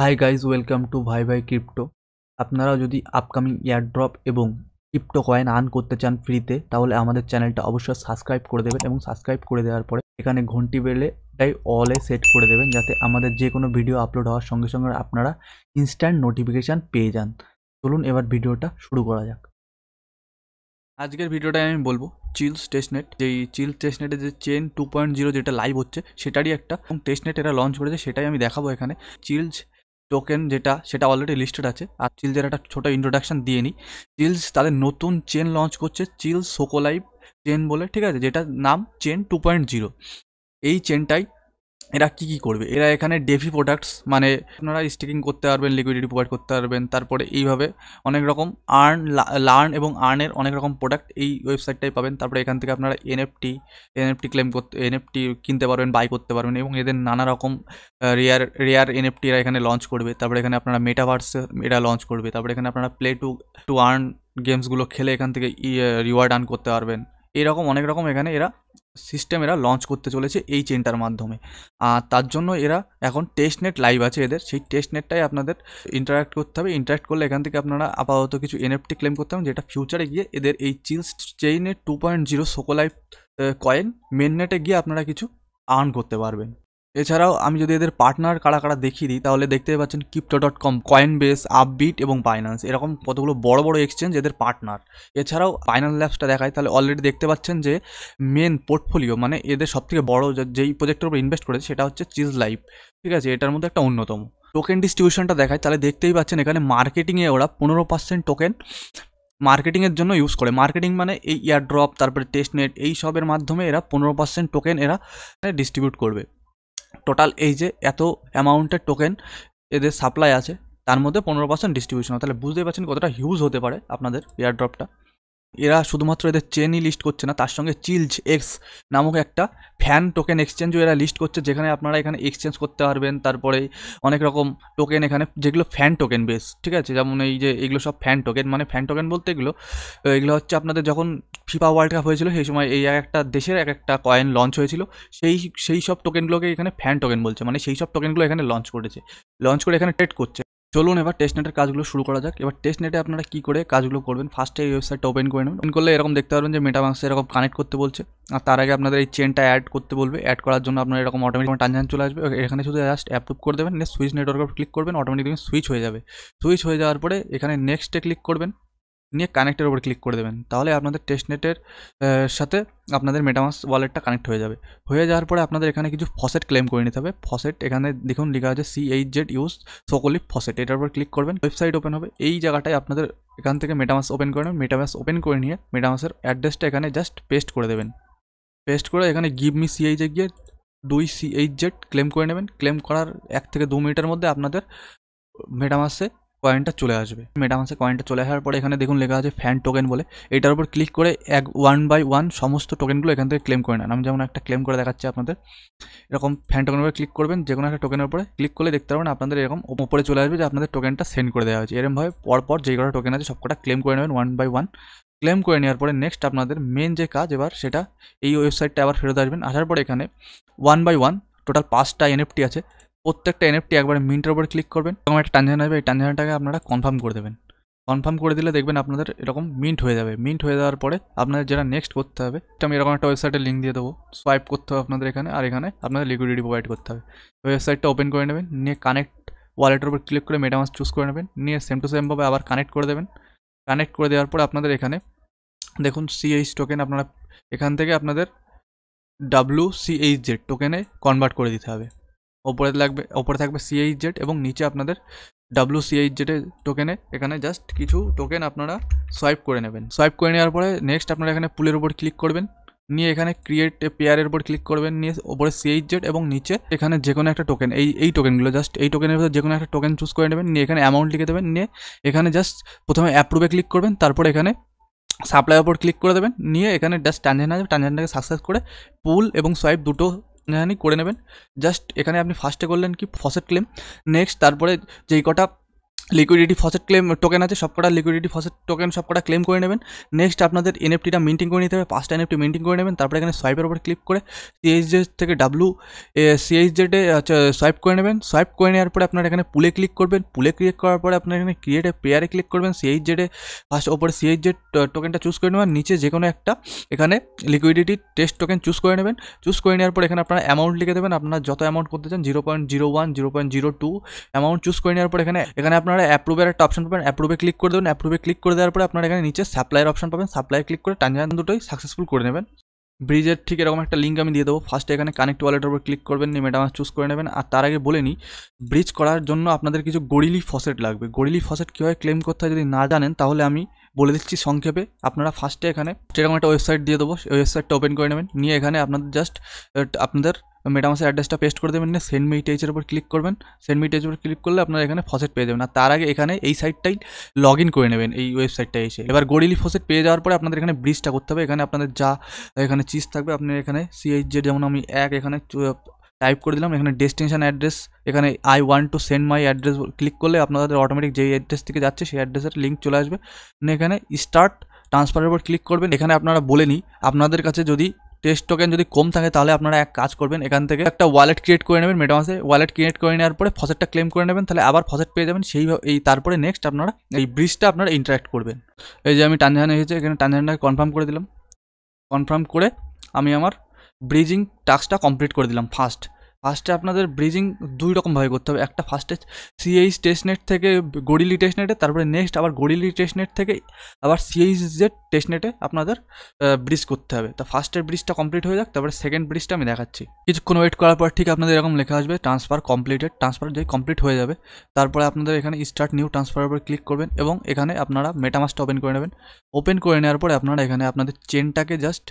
Hi guys welcome to भाई भाई crypto. अपनारा जदि आपकामिंग एयरड्रॉप एवं क्रिप्टो कॉइन आर्न करते चान फ्रीते ताहले आमादेर चैनलटा अवश्य सबसक्राइब कर देबेन एवं सबसक्राइब कर देওয়ার পরে এখানে घंटी बेलटाई अले सेट कर देवें जाते आमादेर जे कोनो भिडियो आपलोड होवार संगे संगे आपनारा इन्स्टैंट नोटिफिकेशन पेये जान। चलुन एबार भिडियोटा शुरू करा जाक। आजकेर भिडियोटाय आमि बोलबो चिल्स टेस्टनेट, जेई चिल्स टेस्टनेटे जे चेन 2.0 जेटा लाइव होच्छे सेटारই একটা टेस्टनेट एरा लंच करेছে সেটাই আমি দেখাবো। এখানে চিल्स टोकन जेटा सेटा अलरेडी लिस्टेड आछे। आर चिल्जर एक छोटो इंट्रोडक्शन दिए नी। चिल्स तादेर नतून चेन लंच करछे चिल्स सोकोलाइव चेन बोले, ठीक आछे, जेटा नाम चेन 2.0। एई चेनटाई एरा की करबे, एरा एखाने डेफी प्रोडक्ट्स माने आपनारा स्टेकिंग करते पारबेन, लिक्विडिटी प्रोवाइड करते पारबेन, तारपरे एइभावे अनेक रकम आर्न लार्न एबं आर्नेर अनेक रकम प्रोडक्ट एई वेबसाइटटाई पाबेन। तारपरे एखान थेके आपनारा एनएफटी क्लेम करते एनएफटी किनते पारबेन, बाई करते पारबेन एबं एदेर नाना रकम रेयर रेयर एनएफटी एरा एखाने लंच करबे। तारपरे एखाने आपनारा मेटाभार्स एरा लंच करबे। तारपरे एखाने आपनारा प्ले टू आर्न गेम्स गुलो खेले एखान थेके रिवार्ड आर्न करते पारबेन। एई रकम अनेक रकम एखाने एरा सिस्टेम एरा लंच करते चलेছে এই চেনটার মাধ্যমে। আর তার জন্য এরা এখন টেস্টনেট লাইভ আছে এদের, সেই টেস্টনেটটাই আপনাদের ইন্টারঅ্যাক্ট করতে হবে। ইন্টারঅ্যাক্ট করলে এখান থেকে আপনারা আপাতত কিছু এনএফটি ক্লেম করতে হবে, যেটা ফিউচারে গিয়ে এদের এই চিলস চেইনের 2.0 সোকোলাইভ কয়েন মেননেটে গিয়ে আপনারা কিছু আর্ন করতে পারবেন। এছাড়াও আমি যদি এদের পার্টনার কারা কারা দেখিয়ে দিই তাহলে দেখতে পাচ্ছেন Crypto.com, Coinbase, Upbit এবং Binance, এরকম কতগুলো বড় বড় এক্সচেঞ্জ এদের পার্টনার। এছাড়াও Binance ল্যাবসটা দেখায় তাহলে অলরেডি দেখতে পাচ্ছেন যে মেন পোর্টফোলিও মানে এদের সবথেকে বড় যেই প্রজেক্টের উপর ইনভেস্ট করেছে সেটা হচ্ছে চিজ লাইভ, ঠিক আছে, এটার মধ্যে একটা অন্যতম। টোকেন ডিস্ট্রিবিউশনটা দেখায় তাহলে দেখতেই পাচ্ছেন এখানে মার্কেটিংয়ে ওরা 15% টোকেন মার্কেটিংয়ের জন্য ইউজ করে। মার্কেটিং মানে এই এয়ারড্রপ, তারপরে টেস্টনেট, এই সবের মাধ্যমে এরা 15% টোকেন এরা ডিস্ট্রিবিউট করবে। টোটাল এই যে এত অ্যামাউন্টের টোকেন এদের সাপ্লাই আছে তার মধ্যে 15% ডিস্ট্রিবিউশন, তাহলে বুঝতেই পারছেন কতটা হিউজ হতে পারে আপনাদের এয়ারড্রপটা। এরা শুধুমাত্র এদের চেনই লিস্ট করছে না, তার সঙ্গে চিলজ এক্স নামক একটা ফ্যান টোকেন এক্সচেঞ্জও এরা লিস্ট করছে, যেখানে আপনারা এখানে এক্সচেঞ্জ করতে পারবেন। তারপরে অনেক রকম টোকেন এখানে যেগুলো ফ্যান টোকেন বেস, ঠিক আছে, যেমন এই যে এগুলো সব ফ্যান টোকেন, মানে ফ্যান টোকেন বলতে এগুলো হচ্ছে আপনাদের যখন ফিফা ওয়ার্ল্ড কাপ হয়েছিল সেই সময় এই এক একটা দেশের এক একটা কয়েন লঞ্চ হয়েছিল, সেই সব টোকেনগুলোকে এখানে ফ্যান টোকেন বলছে, মানে সেই সব টোকেনগুলো এখানে লঞ্চ করেছে, লঞ্চ করে এখানে ট্রেড করছে। চলুন এবার টেস্টনেটের কাজগুলো শুরু করা যাক। এবার টেস্টনেটে আপনারা কী করে কাজগুলো করবেন, ফার্স্টে এই ওয়েবসাইটটা ওপেন করে নেবেন। ওপেন করলে এরকম দেখতে পারবেন যে মেটামাস্ক এরকম কানেক্ট করতে বলছে, আর তার আগে আপনাদের এই চেনটা অ্যাড করতে বলবে। অ্যাড করার জন্য আপনারা এরকম অটোমেটিক ট্রানজাকশন চলে আসবে, এখানে শুধু জাস্ট অ্যাপ্রুভ করে দেবেন, নেক্সট সুইচ নেটওয়ার্কে ক্লিক করবেন, অটোমেটিক দেখবেন সুইচ হয়ে যাবে। সুইচ হয়ে যাওয়ার পরে এখানে নেক্সটে ক্লিক করবেন, নিয়ে কানেক্টের ওপর ক্লিক করে দেবেন, তাহলে আপনাদের টেস্টনেটের সাথে আপনাদের মেটামাস্ক ওয়ালেটটা কানেক্ট হয়ে যাবে। হয়ে যাওয়ার পরে আপনাদের এখানে কিছু ফসেট ক্লেম করে নিতে হবে। ফসেট এখানে দেখুন লেখা আছে CHZ ইউজ সকলি ফসেট, এটার উপর ক্লিক করবেন, ওয়েবসাইট ওপেন হবে। এই জায়গাটায় আপনাদের এখান থেকে মেটামাস্ক ওপেন করে নেবেন। মেটামাস্ক ওপেন করে নিয়ে মেটামাস্কের অ্যাড্রেসটা এখানে জাস্ট পেস্ট করে দেবেন। পেস্ট করে এখানে গিভ মি CHZ গিয়ে 2 CHZ ক্লেম করে নেবেন। ক্লেম করার 1 থেকে 2 মিনিটের মধ্যে আপনাদের মেটামাস্কে কয়েনটা চলে আসবে। মেটামাস্কে কয়েনটা চলে আসার পরে এখানে দেখুন লেখা আছে ফ্যান টোকেন বলে, এটার উপর ক্লিক করে 1 বাই 1 সমস্ত টোকেনগুলো এখান থেকে ক্লেম করে নেন। আমি যেমন একটা ক্লেম করে দেখাচ্ছি আপনাদের, এরকম ফ্যান টোকেনের উপরে ক্লিক করবেন, যে কোনো একটা টোকেনের উপরে ক্লিক করলে দেখতে পারবেন আপনাদের এরকম উপরে চলে আসবে যে আপনাদের টোকেনটা সেন্ড করে দেওয়া হয়েছে। এরকমভাবে পরপর যে কটা টোকেন আছে সবকটা ক্লেম করে নেবেন 1 বাই 1। ক্লেম করে নেওয়ার পরে নেক্সট আপনাদের মেন যে কাজ এবার সেটা এই ওয়েবসাইটটা আবার ফেরত আসবেন। আসার পরে এখানে 1 বাই 1 টোটাল 5টা NFT আছে, প্রত্যেকটা NFT একবার মিন্টের উপর ক্লিক করবেন, এরকম একটা ট্রানজাকশন আসবে। এই ট্রানজাকশনটাকে আপনারা কনফার্ম করে দেবেন। কনফার্ম করে দিলে দেখবেন আপনাদের এরকম মিন্ট হয়ে যাবে। মিন্ট হয়ে যাওয়ার পরে আপনাদের যেটা নেক্সট করতে হবে, আমি এরকম একটা ওয়েবসাইটের লিঙ্ক দিয়ে দেবো, সোয়াইপ করতে হবে আপনাদের এখানে, আর এখানে আপনাদের লিকুইডিটি প্রোভাইড করতে হবে। ওয়েবসাইটটা ওপেন করে নেবেন, নিয়ে কানেক্ট ওয়ালেটের উপর ক্লিক করে মেটামাস্ক চুজ করে নেবেন, নিয়ে সেম টু সেমভাবে আবার কানেক্ট করে দেবেন। কানেক্ট করে দেওয়ার পরে আপনাদের এখানে দেখুন CH টোকেন আপনারা এখান থেকে আপনাদের WCHZ টোকেনে কনভার্ট করে দিতে হবে। ওপরে লাগবে, ওপরে থাকবে CHZ এবং নিচে আপনাদের WCHZ টোকেনে এখানে জাস্ট কিছু টোকেন আপনারা সোয়াইপ করে নেবেন। সোয়াইপ করে নেওয়ার পরে নেক্সট আপনারা এখানে পুলের উপর ক্লিক করবেন, নিয়ে এখানে ক্রিয়েট এ পেয়ারের উপর ক্লিক করবেন, নিয়ে ওপরে CHZ এবং নিচে এখানে যে কোনো একটা টোকেন, এই টোকেনগুলো জাস্ট এই টোকেনের ভিতরে যে কোনো একটা টোকেন চুজ করে নেবেন, নিয়ে এখানে অ্যামাউন্ট লিখে দেবেন, নিয়ে এখানে জাস্ট প্রথমে অ্যাপ্রুভে ক্লিক করবেন, তারপর এখানে সাপ্লাইয়ের উপর ক্লিক করে দেবেন, নিয়ে এখানে জাস্ট ট্রানজাকশন আসবে, ট্রানজাকশনটাকে সাকসেস করে পুল এবং সোয়াইপ দুটো জানি করে নেবেন। জাস্ট এখানে আপনি ফার্স্টে করলেন কি ফসেট ক্লেম, নেক্সট তারপরে যেই কটা लिक्विडिटी फसेट क्लेम टोकेन आछे सबकटा लिक्विडिटी फसेट टोकेन सबकटा क्लेम करे नेबेन। नेक्स्ट आपनादेर एनएफटीटा मेंटेन करे निते होबे, 5टा एनएफटी मेंटेन करे नेबेन। तारपरे एखाने स्वाइपेर उपर क्लिक करे सीएचजेड थेके डब्ल्यू सीएचजेड ए स्वाइप करे नेबेन। स्वाइप करे नेওয়ার পরে আপনারা এখানে পুলে ক্লিক করবেন। পুলে ক্লিক করার পরে আপনারা এখানে ক্রিয়েট এ পেয়ারে ক্লিক করবেন। सीएचजेड এ ফার্স্ট উপরে सीएचजेड টোকেনটা চুজ করে নেবেন। নিচে যে কোনো একটা এখানে লিকুইডিটি টেস্ট টোকেন চুজ করে নেবেন। চুজ করে নেওয়ার পরে এখানে আপনারা অ্যামাউন্ট লিখে দেবেন, আপনারা যত অ্যামাউন্ট করতে চান 0.01 0.02 অ্যামাউন্ট চুজ করে নেওয়ার পরে এখানে এখানে আপনারা অ্যাপ্রুভের একটা অপশন পাবেন, অ্যাপ্রুভে ক্লিক করে দেবেন। অ্যাপ্রুভে ক্লিক করে দেওয়ার পরে আপনারা এখানে নিচে সাপ্লাইয়ের অপশন পাবেন, সাপ্লাইয়ে ক্লিক করে ট্রানজাকশন দুটোই সাকসেসফুল করে নেবেন। ব্রিজের ঠিক এরকম একটা লিঙ্ক আমি দিয়ে দেবো। ফার্স্টে এখানে কানেক্ট ওয়ালেটের উপর ক্লিক করবেন, মেটামাস চুজ করে নেবেন। আর তার আগে বলে নিই, ব্রিজ করার জন্য আপনাদের কিছু গোরিলি ফসেট লাগবে। গোরিলি ফসেট কীভাবে ক্লেম করতে হয় যদি না জানেন তাহলে আমি বলে দিচ্ছি সংক্ষেপে। আপনারা ফার্স্টে এখানে এরকম একটা ওয়েবসাইট দিয়ে দেবো, ওয়েবসাইটটা ওপেন করে নেবেন। নিয়ে এখানে আপনাদের জাস্ট আপনাদের মেটামাসের অ্যাড্রেসটা পেস্ট করে দেবেন। সেন্ড মি টেজের উপর ক্লিক করবেন। সেন্ড মি টেজের উপর ক্লিক করলে আপনারা এখানে ফসেট পেয়ে যাবেন। আর তার আগে এখানে এই সাইটটাই লগ ইন করে নেবেন, এই ওয়েবসাইটটা এসে। এবার গোরিলি ফসেট পেয়ে যাওয়ার পরে আপনাদের এখানে ব্রিজটা করতে হবে। এখানে আপনাদের যা এখানে চিজ থাকবে আপনি এখানে সিএইচজেড যেমন আমি এখানে টাইপ করে দিলাম। এখানে ডেস্টিনেশন অ্যাড্রেস, এখানে I want to send my address click করলে আপনাদের অটোমেটিক যেই অ্যাড্রেস থেকে যাচ্ছে সেই অ্যাড্রেসের লিঙ্ক চলে আসবে। এখানে স্টার্ট ট্রান্সফারের উপর ক্লিক করবেন। এখানে আপনারা বলে নিই, আপনাদের কাছে যদি টেস্ট টোকেন যদি কম থাকে তাহলে আপনারা এক কাজ করবেন, এখান থেকে একটা ওয়ালেট ক্রিয়েট করে নেবেন। মেটামাসে ওয়ালেট ক্রিয়েট করে নেওয়ার পরে ফসেটটা ক্লেম করে নেবেন, তাহলে আবার ফসেট পেয়ে যাবেন। এই তারপরে নেক্সট আপনারা এই ব্রিজটা আপনারা ইন্টারাক্ট করবেন। এই যে আমি ট্রানজাকশন এসেছে, এখানে ট্রানজাকশনটা কনফার্ম করে দিলাম। কনফার্ম করে আমি আমার ব্রিজিং টাস্কটা কমপ্লিট করে দিলাম। ফার্স্টে আপনাদের ব্রিজিং দুই রকমভাবে করতে হবে, একটা ফার্স্টে সিএইচ টেস্টনেট থেকে গোরিলি টেস্টনেটে, তারপরে নেক্সট আবার গোরিলি টেস্টনেট থেকে আবার সিএইচজেড টেস্টনেটে আপনাদের ব্রিজ করতে হবে। তা ফার্স্টের ব্রিজটা কমপ্লিট হয়ে যাক, তারপরে সেকেন্ড ব্রিজটা আমি দেখাচ্ছি। কিছুক্ষণ ওয়েট করার পর ঠিক আপনাদের এরকম লেখা আসবে ট্রান্সফার কমপ্লিটেড। ট্রান্সফার যদি কমপ্লিট হয়ে যাবে তারপরে আপনাদের এখানে স্টার্ট নিউ ট্রান্সফারের উপর ক্লিক করবেন এবং এখানে আপনারা মেটামাসটা ওপেন করে নেবেন। ওপেন করে নেওয়ার পরে আপনারা এখানে আপনাদের চেনটাকে জাস্ট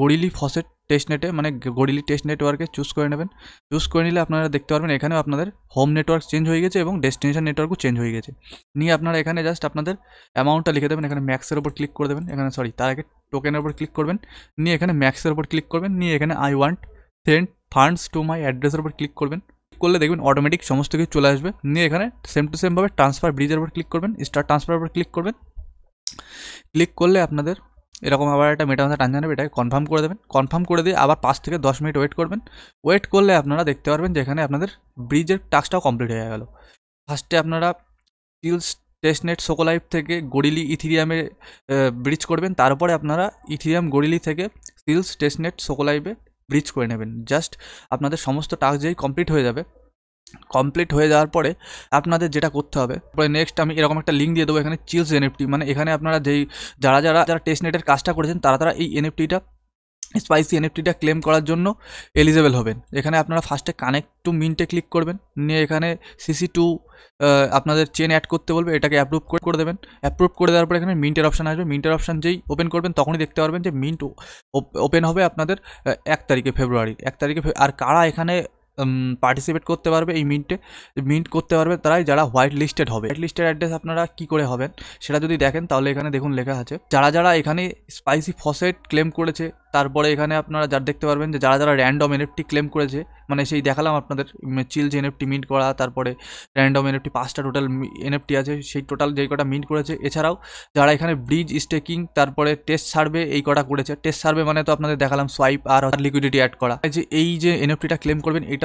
গোরিলি ফসেট টেস্টনেটে মানে গোরিলি টেস্ট নেটওয়ার্কে চুজ করে নেবেন। চুজ করে নিলে আপনারা দেখতে পারবেন এখানেও আপনাদের হোম নেটওয়ার্ক চেঞ্জ হয়ে গেছে এবং ডেস্টিনেশন নেটওয়ার্কও চেঞ্জ হয়ে গেছে। নিয়ে আপনারা এখানে জাস্ট আপনাদের অ্যামাউন্টটা লিখে দেবেন, এখানে ম্যাক্সের ওপর ক্লিক করে দেবেন। এখানে সরি, তার আগে টোকেনের ওপর ক্লিক করবেন, নিয়ে এখানে ম্যাক্সের ওপর ক্লিক করবেন, নিয়ে এখানে I want send funds to my অ্যাড্রেসের ওপর ক্লিক করবেন। করলে দেখবেন অটোমেটিক সমস্ত কিছু চলে আসবে। নিয়ে এখানে সেম টু সেমভাবে ট্রান্সফার ব্রিজের ওপর ক্লিক করবেন, স্টার ট্রান্সফারের ওপর ক্লিক করবেন। ক্লিক করলে আপনাদের এরকম আবার একটা মেটামাসে টান জানাবে, এটাকে কনফার্ম করে দেবেন। কনফার্ম করে দিয়ে আবার 5 থেকে 10 মিনিট ওয়েট করবেন। ওয়েট করলে আপনারা দেখতে পারবেন যে এখানে আপনাদের ব্রিজের টাস্কটাও কমপ্লিট হয়ে গেল। ফার্স্টে আপনারা চিলিজ টেস্টনেট সোকোলাইভ থেকে গোরিলি ইথিরিয়ামে ব্রিজ করবেন, তারপরে আপনারা ইথিরিয়াম গোরিলি থেকে চিলিজ টেস্টনেট সোকোলাইভে ব্রিজ করে নেবেন। জাস্ট আপনাদের সমস্ত টাস্ক যেই কমপ্লিট হয়ে যাবে, কমপ্লিট হয়ে যাওয়ার পরে আপনাদের যেটা করতে হবে পরে নেক্সট আমি এরকম একটা লিঙ্ক দিয়ে দেবো, এখানে চিলিজ এনএফটি মানে এখানে আপনারা যারা টেস্টনেটের কাজটা করেছেন তারা এই এনএফটিটা স্পাইসি এনএফটিটা ক্লেম করার জন্য এলিজেবল হবেন। এখানে আপনারা ফার্স্টে কানেক্ট টু মিন্টে ক্লিক করবেন, নিয়ে এখানে CC2 আপনাদের চেন অ্যাড করতে বলবে, এটাকে অ্যাপ্রুভ করে দেবেন। অ্যাপ্রুভ করে দেওয়ার পরে এখানে মিন্টের অপশান আসবে। মিন্টের অপশান যেই ওপেন করবেন তখনই দেখতে পারবেন যে মিন্ট ওপেন হবে আপনাদের 1 তারিখে ফেব্রুয়ারি 1 তারিখে। আর কারা এখানে পার্টিসিপেট করতে পারবে এই মিন্টে, মিন্ট করতে পারবে তারাই যারা হোয়াইট লিস্টেড হবে। হোয়াইট লিস্টের অ্যাড্রেস আপনারা কী করে হবেন সেটা যদি দেখেন তাহলে এখানে দেখুন লেখা আছে যারা এখানে স্পাইসি ফসেট ক্লেম করেছে, তারপরে এখানে আপনারা দেখতে পারবেন যে যারা র্যান্ডম এনএফটি ক্লেম করেছে, মানে সেই দেখালাম আপনাদের চিলিজ এনএফটি মিন্ট করা, তারপরে র্যান্ডম এনএফটি 5টা টোটাল এনএফটি আছে সেই টোটাল যেই কটা মিন্ট করেছে। এছাড়াও যারা এখানে ব্রিজ স্টেকিং, তারপরে টেস্ট সার্ভে এই কটা করেছে। টেস্ট সার্ভে মানে তো আপনাদের দেখালাম সোয়াইপ আর লিকুইডিটি অ্যাড করা। এই যে এনএফটিটা ক্লেম করবেন এটার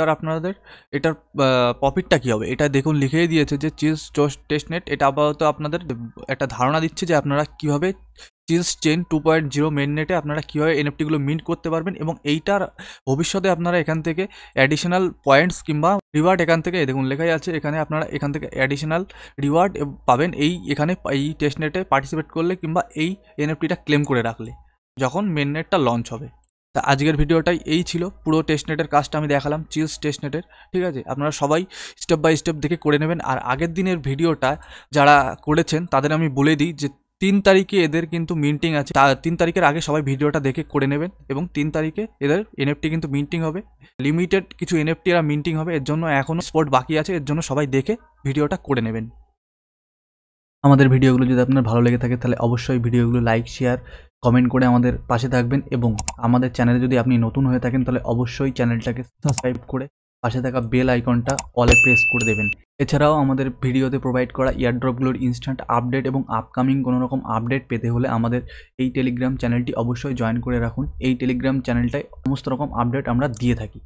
প্রফিটটা কী হবে এটা দেখুন লিখেই দিয়েছে যে চিলিজ টেস্টনেট। এটা আপাতত আপনাদের একটা ধারণা দিচ্ছে যে আপনারা কীভাবে চিলিজ চেন 2.0 মেননেটে আপনারা কীভাবে এনএফটিগুলো মিন্ট করতে পারবেন এবং এইটার ভবিষ্যতে আপনারা এখান থেকে অ্যাডিশনাল পয়েন্টস কিংবা রিওয়ার্ড এখান থেকে দেখুন লেখাই আছে, এখানে আপনারা এখান থেকে অ্যাডিশনাল রিওয়ার্ড পাবেন এই টেস্টনেটে পার্টিসিপেট করলে কিংবা এই এনএফটিটা ক্লেম করে রাখলে যখন মেননেটটা লঞ্চ হবে। তা আজকের ভিডিওটাই এই ছিল, পুরো টেস্টনেটের কাজটা আমি দেখালাম চিলিজ টেস্টনেটের। ঠিক আছে, আপনারা সবাই স্টেপ বাই স্টেপ দেখে করে নেবেন। আর আগের দিনের ভিডিওটা যারা করেছেন তাদের আমি বলে দিই যে 3 তারিখে এদের কিন্তু মিন্টিং আছে, 3 তারিখের আগে সবাই ভিডিওটা দেখে করে নেবেন এবং 3 তারিখে এদের এনএফটি কিন্তু মিন্টিং হবে, লিমিটেড কিছু এনএফটি এরা মিন্টিং হবে, এর জন্য এখনও স্পট বাকি আছে, এর জন্য সবাই দেখে ভিডিওটা করে নেবেন। আমাদের ভিডিওগুলো যদি আপনার ভালো লেগে থাকে তাহলে অবশ্যই ভিডিওগুলো লাইক শেয়ার কমেন্ট করে আমাদের পাশে থাকবেন এবং আমাদের চ্যানেলে যদি আপনি নতুন হয়ে থাকেন তাহলে অবশ্যই চ্যানেলটাকে সাবস্ক্রাইব করে পাশে থাকা বেল আইকনটা অলে প্রেস করে দেবেন। এছাড়াও আমাদের ভিডিওতে প্রোভাইড করা ইয়ারড্রপগুলোর ইনস্ট্যান্ট আপডেট এবং আপকামিং কোনো রকম আপডেট পেতে হলে আমাদের এই টেলিগ্রাম চ্যানেলটি অবশ্যই জয়েন করে রাখুন। এই টেলিগ্রাম চ্যানেলটায় সমস্ত রকম আপডেট আমরা দিয়ে থাকি।